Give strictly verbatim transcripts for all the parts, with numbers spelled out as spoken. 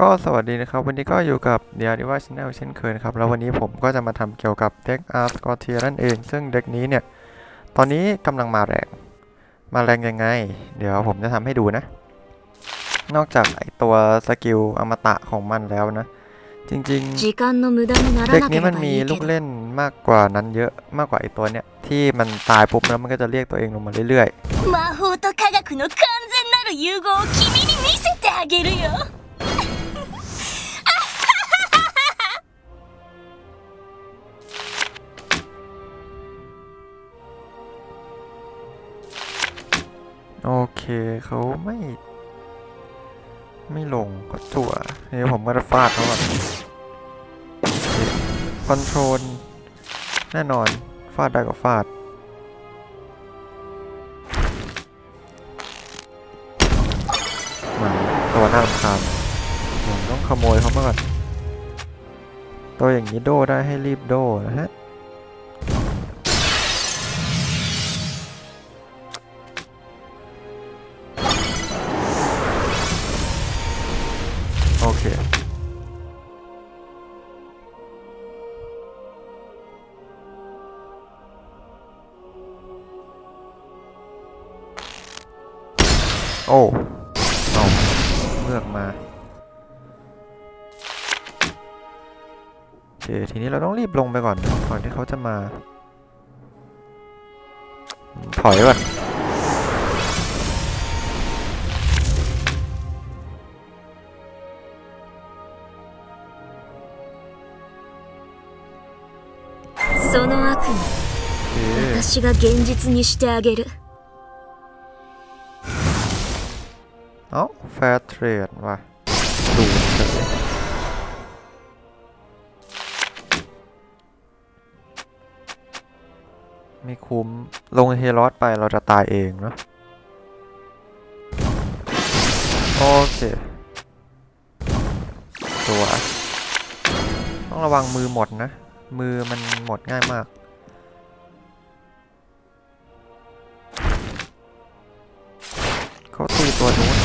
ก็สวัสดีนะครับวันนี้ก็อยู่กับเดียร์ดิว่าชแนลเช่นเคยครับแล้ววันนี้ผมก็จะมาทำเกี่ยวกับเด็กอาร์สกอเทียนั่นเองซึ่งเด็กนี้เนี่ยตอนนี้กำลังมาแรงมาแรงยังไงเดี๋ยวผมจะทำให้ดูนะนอกจากไอตัวสกิลอมตะของมันแล้วนะจริงๆเด็กนี้มันมีลูกเล่นมากกว่านั้นเยอะมากกว่าไอตัวเนี่ยที่มันตายปุ๊บแล้วมันก็จะเรียกตัวเองลงมาเรื่อยๆโอเคเขาไม่ไม่ลงก็จั่วเดี๋ยวผมก็จะฟาดเขาแบบคอนโทรลแน่นอนฟาดได้ก็ฟาดมาตัวน่ารำคาญผมต้องขโมยเขามาก่อนตัวอย่างนี้โดได้ให้รีบโดนะฮะโอเคโอ้เอาเลือกมาโอเคทีนี้เราต้องรีบลงไปก่อนก่อนที่เขาจะมาถอยก่อน私が現実にしてあげる。あ、フェアトレードは。ไม่คุ้มลงเฮลอสไปเราจะตายเองเนาะโอเคตัวต้องระวังมือหมดนะมือมันหมดง่ายมากเขาตีตัวนู้น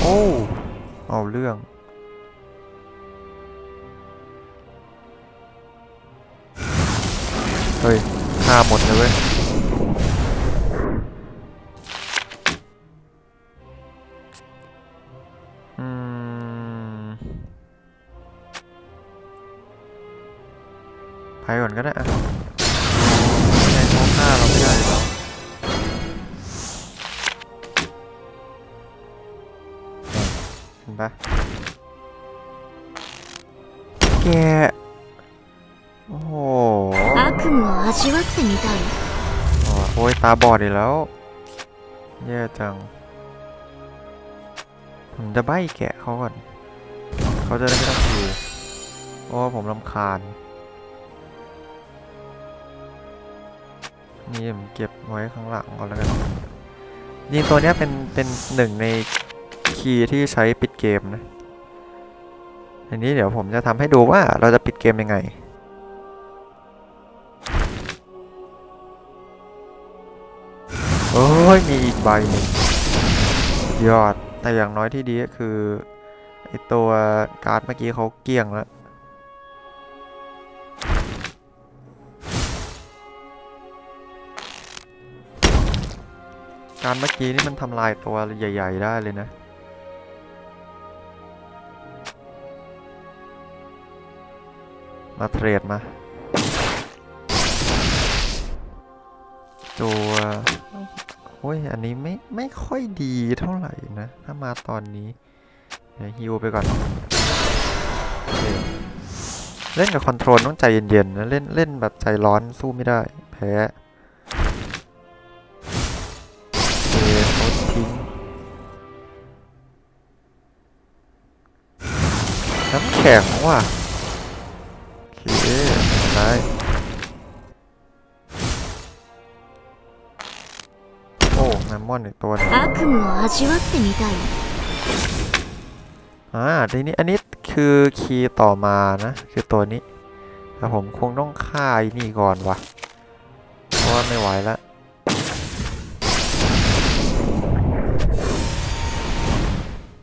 โอ้เอาเรื่องเฮ้ยฆ่าหมดเลยเว้ยอืมไปก่อนก็ได้อะฆ่าเราไม่ได้หรอเห็นปะแกโอ้โหโอ้ยตาบอดอีกแล้วแย่จังผมจะใบ้แกะเขาก่อนเขาจะได้ไม่ต้องอยู่โอ้ผมรำคาญนี่ผมเก็บไว้ข้างหลังก่อนแล้วกันยิงตัวนี้เป็นเป็นหนึ่งในคีย์ที่ใช้ปิดเกมนะอันนี้เดี๋ยวผมจะทำให้ดูว่าเราจะปิดเกมยังไงโอ้ยมีอีกใบหนึ่งยอดแต่อย่างน้อยที่ดีก็คือไอตัวการ์ดเมื่อกี้เขาเกลี้ยงแล้วการเมื่อกี้นี่มันทำลายตัวใหญ่ๆได้เลยนะมาเทรดมาตัวโอ้ยอันนี้ไม่ไม่ค่อยดีเท่าไหร่นะถ้ามาตอนนี้เดี๋ยวฮิวไปก่อน เล่นกับคอนโทรลต้องใจเย็นๆนะเล่นเล่นแบบใจร้อนสู้ไม่ได้แพ้น้ำแข็งว่ะโอเคได้โอ้แมมมอนอีกตัวนึงอ่าทีนี้อันนี้คือคีย์ต่อมานะคือตัวนี้แต่ผมคงต้องฆ่าไอ้นี่ก่อนว่ะเพราะว่าไม่ไหวแล้ว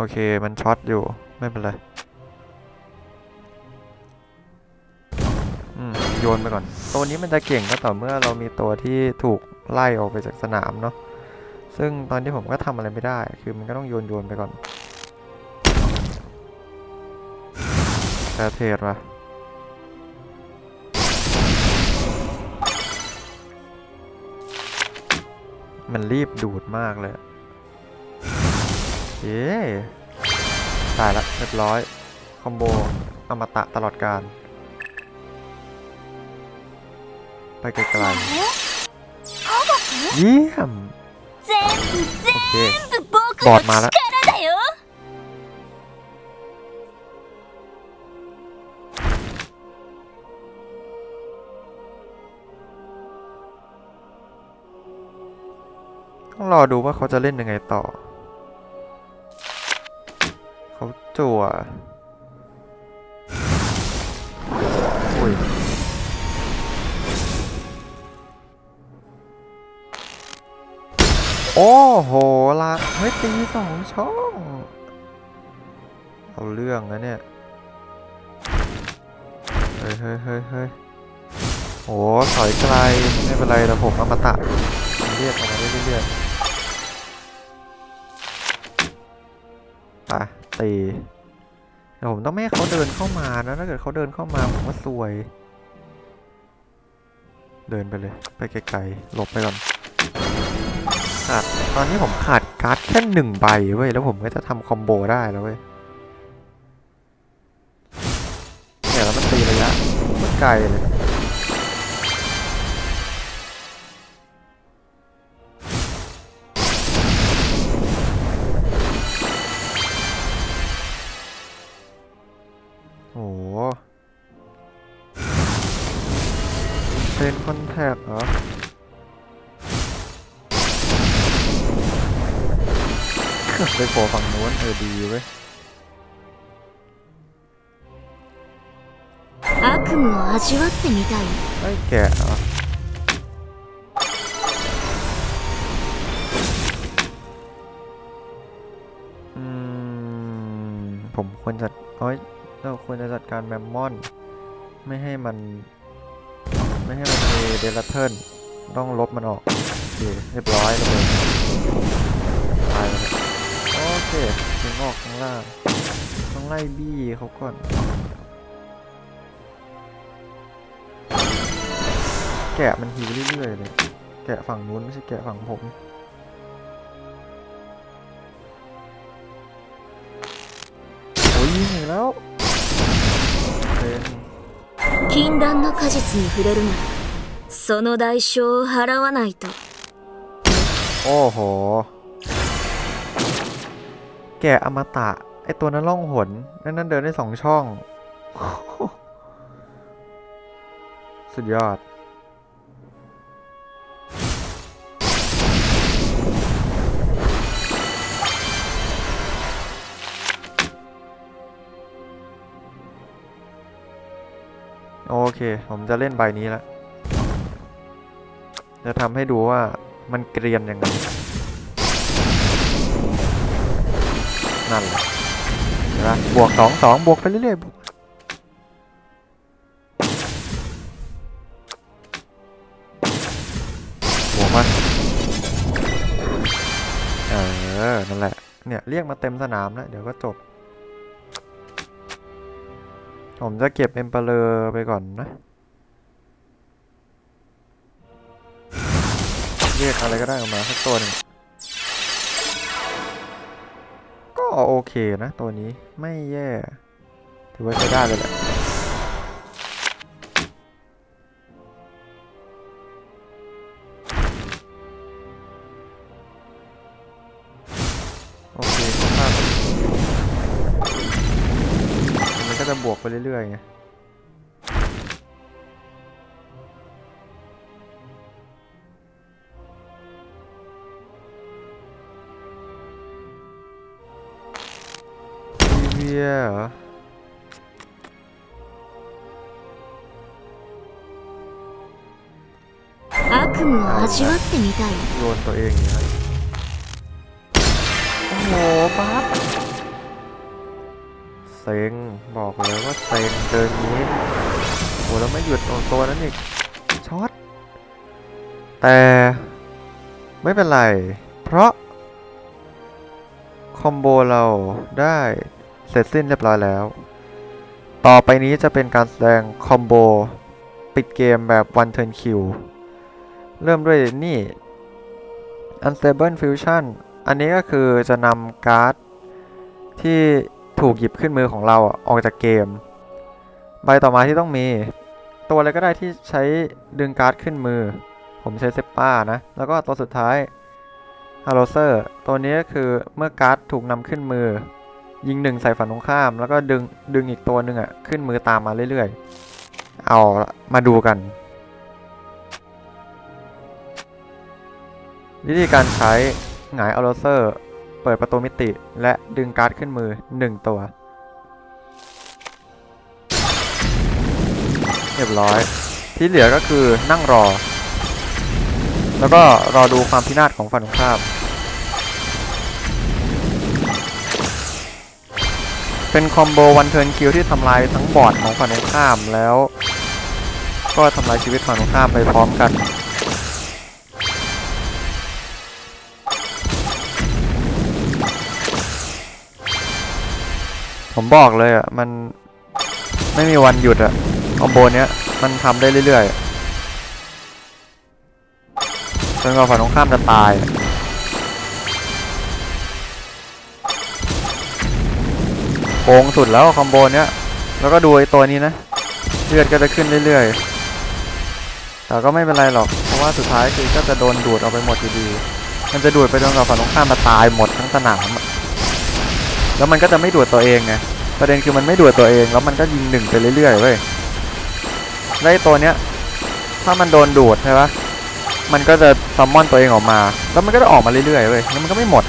โอเคมันช็อตอยู่ไม่เป็นไรโยนไปก่อนตัวนี้มันจะเก่งก็ต่อเมื่อเรามีตัวที่ถูกไล่ออกไปจากสนามเนาะซึ่งตอนที่ผมก็ทำอะไรไม่ได้คือมันก็ต้องโยนโยนไปก่อนแต่เทรดมามันรีบดูดมากเลยเย้ตายละเรียบร้อยคอมโบอมตะตลอดการไปไกลๆเยี่ยมโอเคบอดมาแล้วต้องรอดูว่าเขาจะเล่นยังไงต่อเขาจั่วอุ้ยโอ้โหละเฮ้ยตีสองช่องเอาเรื่องนะเนี่ยเฮ้ยเฮ้ยเฮ้ยเฮ้ยโอ้ถอยไกลไม่เป็นไรแต่ผมเอามาตะเรียกมาเรื่อยๆอ่ะตีแต่ผมต้องไม่ให้เขาเดินเข้ามานะถ้าเกิดเขาเดินเข้ามาผมก็ซวยเดินไปเลยไปไกลๆหลบไปก่อนขาดตอนนี้ผมขาดการ์ดแค่หนึ่งใบเว้ยแล้วผมก็จะทำคอมโบได้แล้วเว้ยเนี่ยแล้วมันตีระยะมันไกลเลยเป็นคอนแทคเหรอไปโผล่ฝั่งโน้นเออดีเว้ยไอ้แกะเหรออืมผมควรจัดเอ้ยเราควรจะจัดการแมมมอนไม่ให้มันไม่ให้มันมีเดลัตเทิร์นต้องลบมันออกเรียบร้อยเลยตายเลยโอเคดึงออกข้างล่างต้องไล่บี้เขาก่อนแกะมันหิวเรื่อยๆเลยแกะฝั่งนู้นไม่ใช่แกะฝั่งผมโอ้ยยิงอีกแล้ว禁断の果実に触れるならその代償を払わないとโอ้โหแกะอมตะไอตัวนั้นล่องหนนั่นนั่นเดินได้สองช่องสุดยอดโอเคผมจะเล่นใบนี้แล้วจะทำให้ดูว่ามันเกรียนยังไงนั่นแหละนะบวกสองสองบวกไปเรื่อยๆบวกมันเออนั่นแหละเนี่ยเรียกมาเต็มสนามแล้วเดี๋ยวก็จบผมจะเก็บเอ็มเปอเรอร์ไปก่อนนะเรียกอะไรก็ได้ออกมาสักตัวหนึ่งก็โอเคนะตัวนี้ไม่แย่ถือว่าใช้ได้เลยแหละโอเคจะบวกไปเรื่อยๆไงเวียเหรอโยนตัวเองอย่างนี้โอ้โหปั๊บ ซ็งบอกเลยว่าเซ็งเดินนี้โอ้แล้วไม่หยุดโอ้ตัวนั้นอีกช็อตแต่ไม่เป็นไรเพราะคอมโบเราได้เสร็จสิ้นเรียบร้อยแล้วต่อไปนี้จะเป็นการแสดงคอมโบปิดเกมแบบ one turn kill เริ่มด้วยนี่ unstable fusion อันนี้ก็คือจะนำการ์ดที่ถูกหยิบขึ้นมือของเราออกจากเกมใบต่อมาที่ต้องมีตัวอะไรก็ได้ที่ใช้ดึงการ์ดขึ้นมือผมใช้เซปป้านะแล้วก็ตัวสุดท้าย Allocer ตัวนี้ก็คือเมื่อการ์ดถูกนำขึ้นมือยิงหนึ่งใส่ฝั่งตรงข้ามแล้วก็ดึงดึงอีกตัวหนึ่งอ่ะขึ้นมือตามมาเรื่อยๆเอามาดูกันวิธีการใช้หงาย Allocer เปิดประตูมิติและดึงการ์ดขึ้นมือหนึ่งตัวเรียบร้อยที่เหลือก็คือนั่งรอแล้วก็รอดูความพินาศของฝั่งตรงข้ามเป็นคอมโบวันเทิร์นคิวที่ทำลายทั้งบอร์ดของฝั่งตรงข้ามแล้วก็ทำลายชีวิตฝั่งตรงข้ามไปพร้อมกันผมบอกเลยอ่ะมันไม่มีวันหยุดอ่ะคอมโบเนี้ยมันทำได้เรื่อยๆจนกว่าฝั่งตรงข้ามจะตายโกงสุดแล้วคอมโบเนี้ยแล้วก็ดูไอ้ตัวนี้นะเลือดก็จะขึ้นเรื่อยๆแต่ก็ไม่เป็นไรหรอกเพราะว่าสุดท้ายคือก็จะโดนดูดออกไปหมดอยู่ดีมันจะดูดไปจนกว่าฝั่งตรงข้ามจะตายหมดทั้งสนามแล้วมันก็จะไม่ดูดตัวเองไงประเด็นคือมันไม่ดูดตัวเองแล้วมันก็ยิงหนึ่งไปเรื่อยๆเว้ยแล้วไอ้ตัวเนี้ยถ้ามันโดนดูดใช่ปะมันก็จะซัมมอนตัวเองออกมาแล้วมันก็จะออกมาเรื่อยๆเลยแล้วมันก็ไม่หมด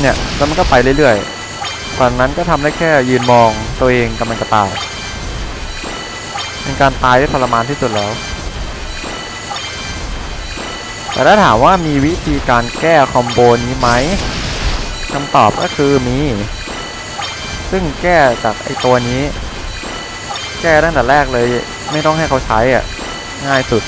เนี่ยแล้วมันก็ไปเรื่อยๆตอนนั้นก็ทำได้แค่ยืนมองตัวเองกำลังจะตายเป็นการตายที่ทรมานที่สุดแล้วแต่ถ้าถามว่ามีวิธีการแก้คอมโบนี้ไหมคำตอบก็คือมีซึ่งแก้จากไอ้ตัวนี้แก้ตั้งแต่แรกเลยไม่ต้องให้เขาใช้อ่ะง่ายสุด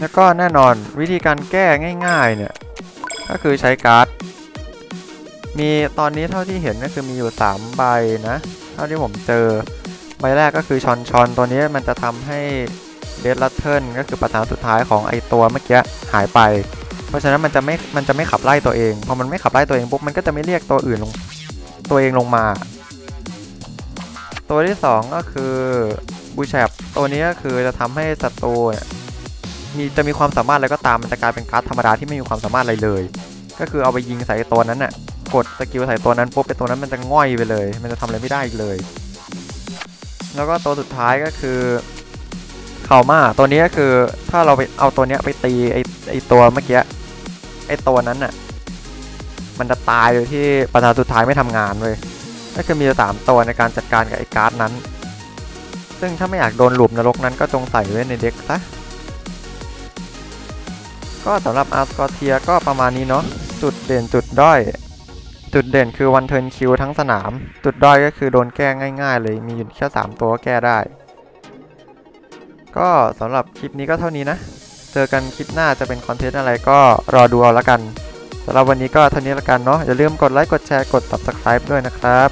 แล้วก็แน่นอนวิธีการแก้ง่ายๆเนี่ยก็คือใช้การ์ดมีตอนนี้เท่าที่เห็นก็คือมีอยู่สามใบนะเท่าที่ผมเจอใบแรกก็คือชอนชอนตัวนี้มันจะทำให้เดดลัตเทิลก็คือประธานสุดท้ายของไอตัวเมื่อกี้หายไปเพราะฉะนั้นมันจะไม่มันจะไม่ขับไล่ตัวเองพอมันไม่ขับไล่ตัวเองปุ๊บมันก็จะไม่เรียกตัวอื่นลงตัวเองลงมาตัวที่สองก็คือบูแชปตัวนี้ก็คือจะทำให้ศัตรูมีจะมีความสามารถอะไรก็ตามมันจะกลายเป็นการ์ดธรรมดาที่ไม่มีความสามารถอะไรเลยก็คือเอาไปยิงใส่ตัวนั้นน่ะกดสกิลใส่ตัวนั้นปุ๊บไอ้ตัวนั้นมันจะง่อยไปเลยมันจะทำอะไรไม่ได้อีกเลยแล้วก็ตัวสุดท้ายก็คือคาม่าตัวนี้ก็คือถ้าเราไปเอาตัวเนี้ยไปตีไอ้ไอ้ตัวเมื่อกี้ไอ้ตัวนั้นน่ะมันจะตายโดยที่ประธานสุดท้ายไม่ทำงานเลยก็คือมีสามตัวในการจัดการกับไอ้การ์ดนั้นซึ่งถ้าไม่อยากโดนหลุมนรกนั้นก็จงใส่ไว้ในเด็กซะก็สำหรับอาร์สกอเทียก็ประมาณนี้เนาะจุดเด่นจุดด้อยจุดเด่นคือวันเทิร์นคิวทั้งสนามจุดด้อยก็คือโดนแก้ง่ายๆเลยมีอยู่แค่สามตัวก็แก้ได้ก็สำหรับคลิปนี้ก็เท่านี้นะเจอกันคลิปหน้าจะเป็นคอนเทนต์อะไรก็รอดูเอาละกันสำหรับวันนี้ก็เท่านี้ละกันเนาะอย่าลืมกดไลค์กดแชร์กด Subscribe ด้วยนะครับ